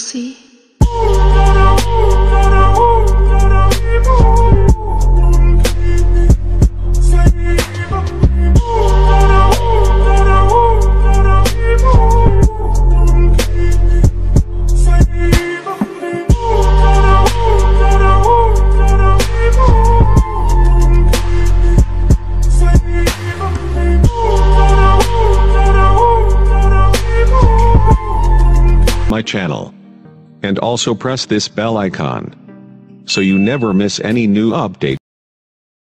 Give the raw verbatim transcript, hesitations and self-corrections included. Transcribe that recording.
você. My channel, and also press this bell icon so you never miss any new update.